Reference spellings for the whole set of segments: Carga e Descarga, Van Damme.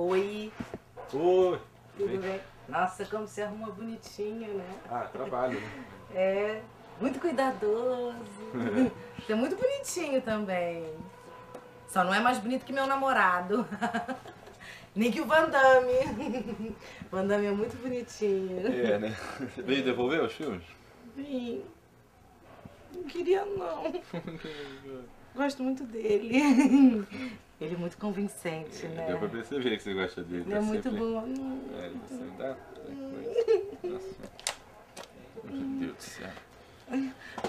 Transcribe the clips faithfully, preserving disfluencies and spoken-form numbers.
Oi. Oi. Tudo bem? bem? Nossa, como se arruma bonitinho, né? Ah, trabalho, né? É, muito cuidadoso. É muito bonitinho também. Só não é mais bonito que meu namorado. Nem que o Van Damme. Van Damme é muito bonitinho. É, né? Veio devolver os filmes? Vim. Não queria, não. Gosto muito dele. Ele é muito convincente, é, né? Deu pra perceber que você gosta dele. Ele tá é sempre... muito bom. É, ele tá sempre... ah, tá. Nossa. Meu Deus do céu.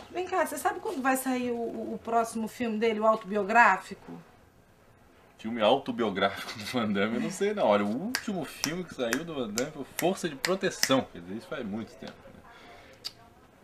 Vem cá, você sabe quando vai sair o, o próximo filme dele, o autobiográfico? Filme autobiográfico do Van Damme, eu não sei não. Olha, o último filme que saiu do Van Damme foi Força de Proteção. Quer dizer, isso faz muito tempo. Né?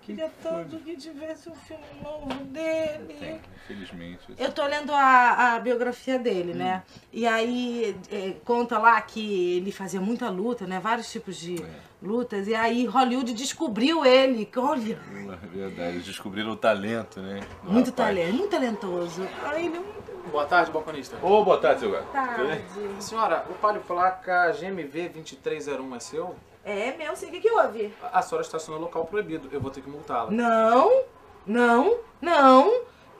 Queria tanto que tivesse um filme novo dele. Tem, infelizmente. Assim. Eu tô lendo a, a biografia dele, hum. né? E aí é, conta lá que ele fazia muita luta, né? Vários tipos de é. lutas. E aí Hollywood descobriu ele. Olha. É verdade, eles descobriram o talento, né? Do muito rapaz. talento, muito talentoso. Aí ele é muito... Boa tarde, balconista. Ô, oh, boa tarde, seu gato. Boa tarde. Senhora, o palio placa G M V dois três zero um é seu? É meu, sim. O que, que houve? A, a senhora estacionou no local proibido. Eu vou ter que multá-la. Não, não, não,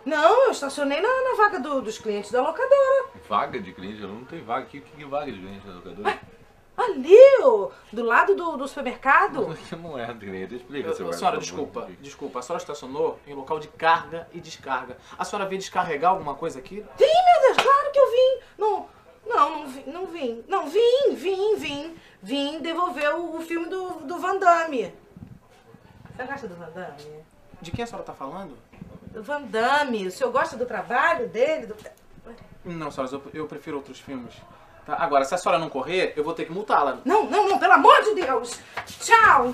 não. Eu estacionei na, na vaga do, dos clientes da locadora. Vaga de cliente? Eu não tenho vaga. O que, que é vaga de cliente da locadora? Ai. Ali, ó, do lado do, do supermercado? Não é, Adriana, explica. Eu, senhora, desculpa, desculpa. A senhora estacionou em local de carga e descarga. A senhora veio descarregar alguma coisa aqui? Sim, meu Deus, claro que eu vim. Não, não, não, vi, não vim. Não, vim, vim, vim. Vim devolver o, o filme do, do Van Damme. Você gosta do Van Damme? De quem a senhora tá falando? Do Van Damme. O senhor gosta do trabalho dele? Do... Não, senhora, eu, eu prefiro outros filmes. Tá, agora, se a senhora não correr, eu vou ter que multá-la. Não, não, não, pelo amor de Deus! Tchau!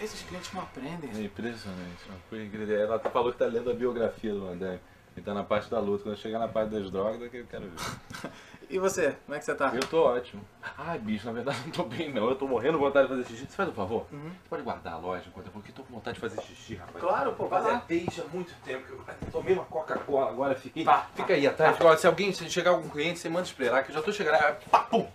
Esses clientes não aprendem. É impressionante. Foi incrível. Ela falou que tá lendo a biografia do Van Damme. Ele tá na parte da luta. Quando chegar na parte das drogas, é que eu quero ver. E você? Como é que você tá? Eu tô ótimo. Ai, bicho, na verdade não tô bem, não. Eu tô morrendo de vontade de fazer xixi. Você faz um favor? Uhum. Pode guardar a loja enquanto eu vou, porque tô com vontade de fazer xixi, rapaz. Claro, pô, vai lá. Desde há muito tempo que eu tomei uma Coca-Cola agora, fiquei... Pá, fica aí atrás. Agora, se alguém, se chegar algum cliente, você manda esperar, que eu já tô chegando. Pá, pum!